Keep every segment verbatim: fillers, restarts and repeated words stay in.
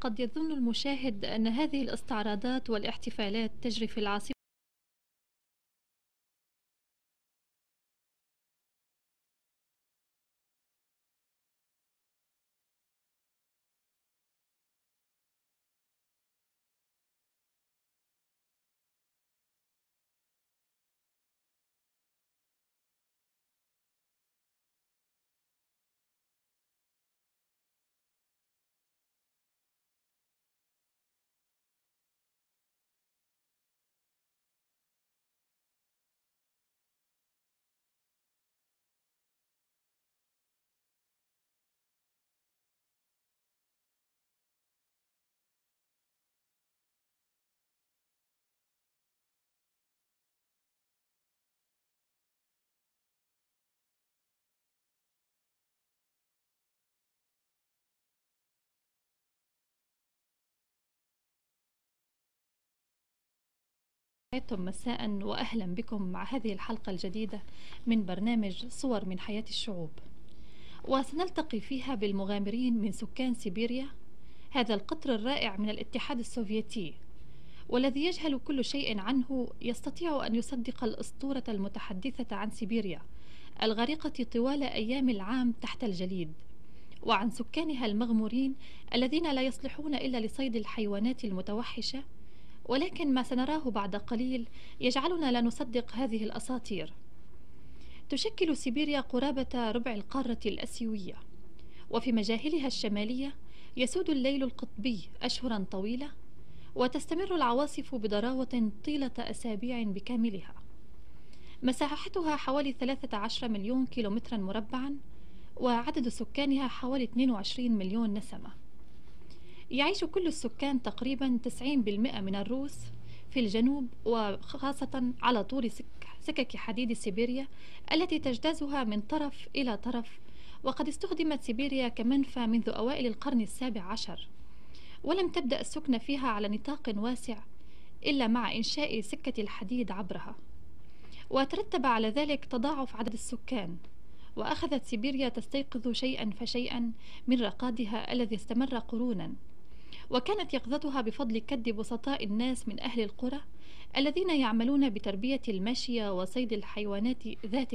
قد يظن المشاهد أن هذه الاستعراضات والاحتفالات تجري في العاصمة مساء، وأهلا بكم مع هذه الحلقة الجديدة من برنامج صور من حياة الشعوب، وسنلتقي فيها بالمغامرين من سكان سيبيريا، هذا القطر الرائع من الاتحاد السوفيتي والذي يجهل كل شيء عنه يستطيع أن يصدق الأسطورة المتحدثة عن سيبيريا الغريقة طوال أيام العام تحت الجليد، وعن سكانها المغمورين الذين لا يصلحون إلا لصيد الحيوانات المتوحشة. ولكن ما سنراه بعد قليل يجعلنا لا نصدق هذه الأساطير. تشكل سيبيريا قرابة ربع القارة الأسيوية، وفي مجاهلها الشمالية يسود الليل القطبي أشهرا طويلة، وتستمر العواصف بضراوة طيلة أسابيع بكاملها. مساحتها حوالي ثلاثة عشر مليون كيلومترا مربعا، وعدد سكانها حوالي اثنين وعشرين مليون نسمة. يعيش كل السكان تقريبا تسعين بالمئة من الروس في الجنوب، وخاصة على طول سكك حديد سيبيريا التي تجتازها من طرف إلى طرف. وقد استخدمت سيبيريا كمنفى منذ أوائل القرن السابع عشر، ولم تبدأ السكن فيها على نطاق واسع إلا مع إنشاء سكة الحديد عبرها، وترتب على ذلك تضاعف عدد السكان. وأخذت سيبيريا تستيقظ شيئا فشيئا من رقادها الذي استمر قرونا، وكانت يقظتها بفضل كد بسطاء الناس من أهل القرى الذين يعملون بتربية الماشية وصيد الحيوانات ذات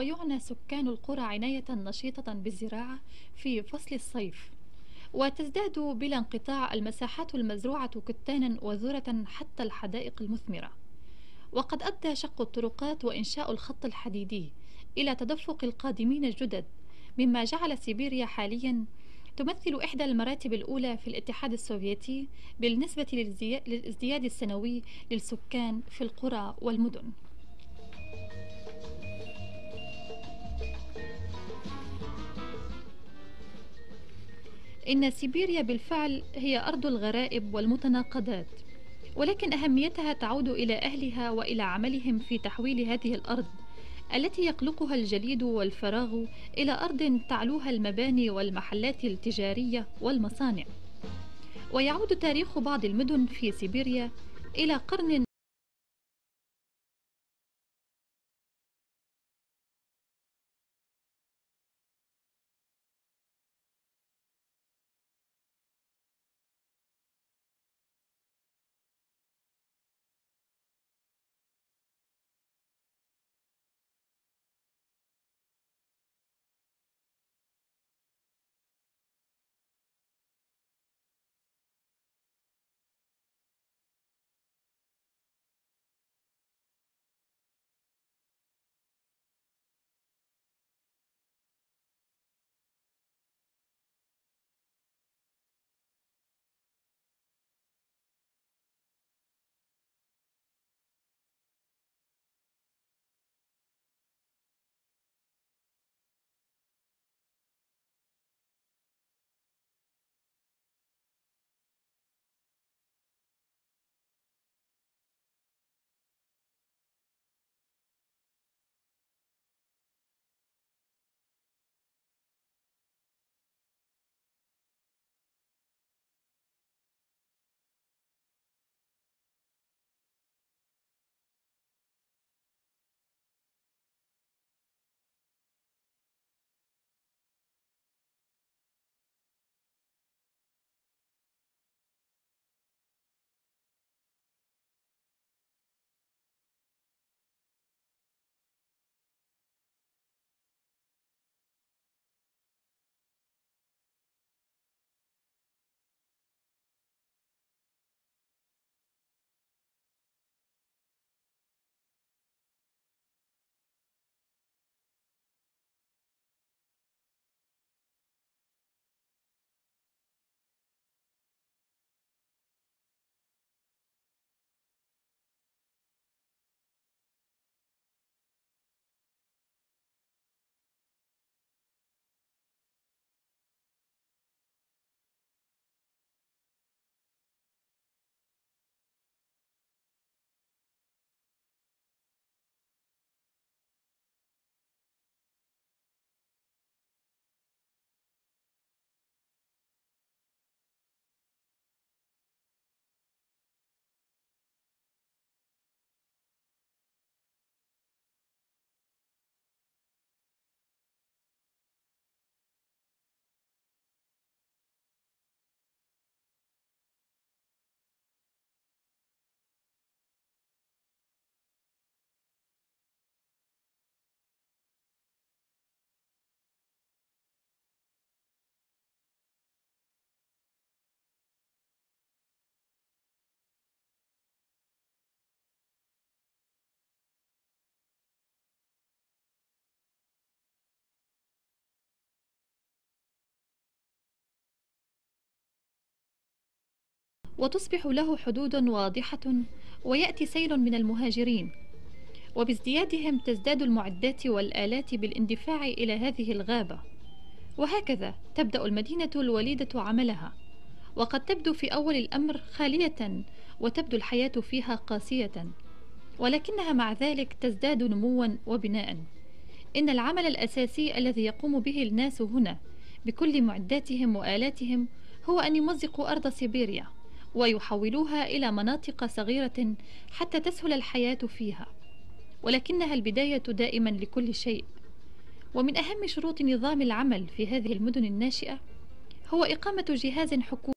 ويعنى سكان القرى عناية نشيطة بالزراعة في فصل الصيف، وتزداد بلا انقطاع المساحات المزروعة كتانا وذرة حتى الحدائق المثمرة. وقد أدى شق الطرقات وإنشاء الخط الحديدي إلى تدفق القادمين الجدد، مما جعل سيبيريا حاليا تمثل إحدى المراتب الأولى في الاتحاد السوفيتي بالنسبة للازدياد السنوي للسكان في القرى والمدن. إن سيبيريا بالفعل هي أرض الغرائب والمتناقضات، ولكن أهميتها تعود إلى أهلها وإلى عملهم في تحويل هذه الأرض التي يقلقها الجليد والفراغ إلى أرض تعلوها المباني والمحلات التجارية والمصانع. ويعود تاريخ بعض المدن في سيبيريا إلى قرن وتصبح له حدود واضحة، ويأتي سيل من المهاجرين، وبازديادهم تزداد المعدات والآلات بالاندفاع إلى هذه الغابة. وهكذا تبدأ المدينة الوليدة عملها، وقد تبدو في أول الأمر خالية وتبدو الحياة فيها قاسية، ولكنها مع ذلك تزداد نموا وبناء. إن العمل الأساسي الذي يقوم به الناس هنا بكل معداتهم وآلاتهم هو أن يمزقوا أرض سيبيريا ويحولوها إلى مناطق صغيرة حتى تسهل الحياة فيها، ولكنها البداية دائما لكل شيء. ومن أهم شروط نظام العمل في هذه المدن الناشئة هو إقامة جهاز حكومي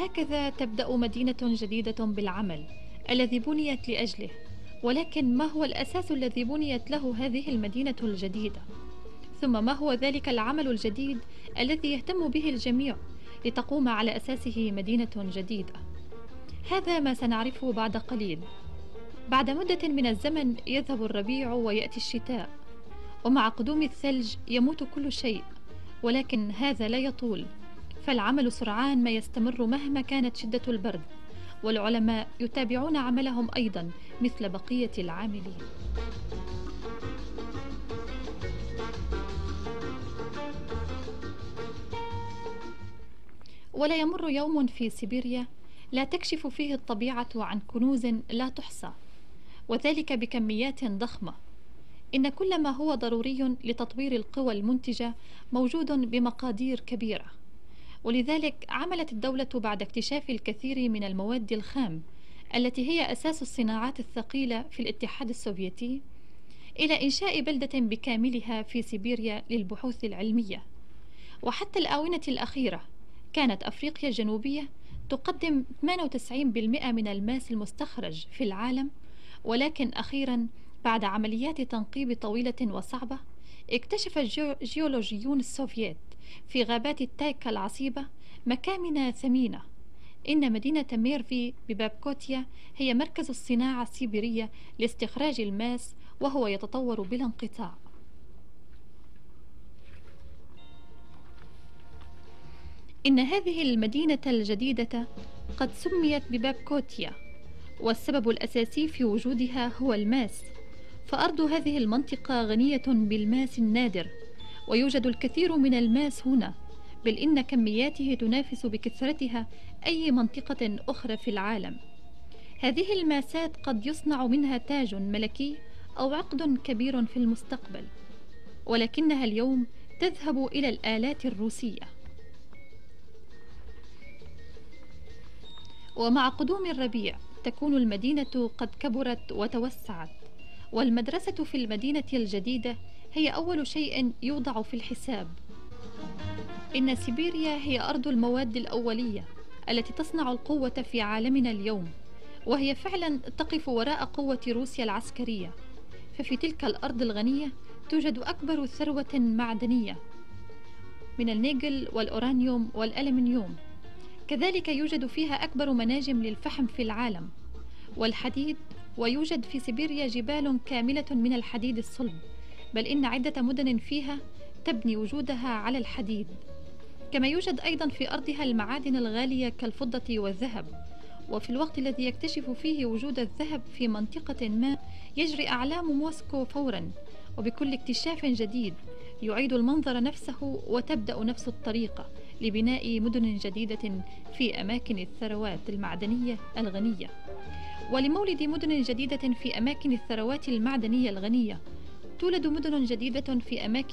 وهكذا تبدأ مدينة جديدة بالعمل الذي بنيت لأجله. ولكن ما هو الأساس الذي بنيت له هذه المدينة الجديدة؟ ثم ما هو ذلك العمل الجديد الذي يهتم به الجميع لتقوم على أساسه مدينة جديدة؟ هذا ما سنعرفه بعد قليل. بعد مدة من الزمن يذهب الربيع ويأتي الشتاء، ومع قدوم الثلج يموت كل شيء، ولكن هذا لا يطول، فالعمل سرعان ما يستمر مهما كانت شدة البرد، والعلماء يتابعون عملهم أيضا مثل بقية العاملين. ولا يمر يوم في سيبيريا لا تكشف فيه الطبيعة عن كنوز لا تحصى، وذلك بكميات ضخمة. إن كل ما هو ضروري لتطوير القوى المنتجة موجود بمقادير كبيرة، ولذلك عملت الدولة بعد اكتشاف الكثير من المواد الخام التي هي أساس الصناعات الثقيلة في الاتحاد السوفيتي إلى إنشاء بلدة بكاملها في سيبيريا للبحوث العلمية. وحتى الآونة الأخيرة كانت أفريقيا الجنوبية تقدم ثمانية وتسعين بالمئة من الماس المستخرج في العالم، ولكن أخيرا بعد عمليات تنقيب طويلة وصعبة اكتشف الجيولوجيون السوفييت في غابات التايكا العصيبة مكامن ثمينة. إن مدينة ميرفي ببابكوتيا هي مركز الصناعة السيبيرية لاستخراج الماس، وهو يتطور بلا انقطاع. إن هذه المدينة الجديدة قد سميت ببابكوتيا، والسبب الأساسي في وجودها هو الماس، فأرض هذه المنطقة غنية بالماس النادر، ويوجد الكثير من الماس هنا، بل إن كمياته تنافس بكثرتها أي منطقة أخرى في العالم. هذه الماسات قد يصنع منها تاج ملكي أو عقد كبير في المستقبل، ولكنها اليوم تذهب إلى الآلات الروسية. ومع قدوم الربيع تكون المدينة قد كبرت وتوسعت، والمدرسة في المدينة الجديدة هي أول شيء يوضع في الحساب. إن سيبيريا هي أرض المواد الأولية التي تصنع القوة في عالمنا اليوم، وهي فعلا تقف وراء قوة روسيا العسكرية، ففي تلك الأرض الغنية توجد أكبر ثروة معدنية من النيجل والأورانيوم والألمنيوم، كذلك يوجد فيها أكبر مناجم للفحم في العالم والحديد، ويوجد في سيبيريا جبال كاملة من الحديد الصلب، بل إن عدة مدن فيها تبني وجودها على الحديد. كما يوجد أيضا في أرضها المعادن الغالية كالفضة والذهب، وفي الوقت الذي يكتشف فيه وجود الذهب في منطقة ما يجري أعلام موسكو فورا، وبكل اكتشاف جديد يعيد المنظر نفسه وتبدأ نفس الطريقة لبناء مدن جديدة في أماكن الثروات المعدنية الغنية. ولمولد مدن جديدة في أماكن الثروات المعدنية الغنية تولد مدن جديدة في أماكن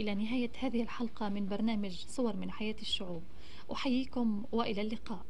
إلى نهاية هذه الحلقة من برنامج صور من حياة الشعوب، أحييكم وإلى اللقاء.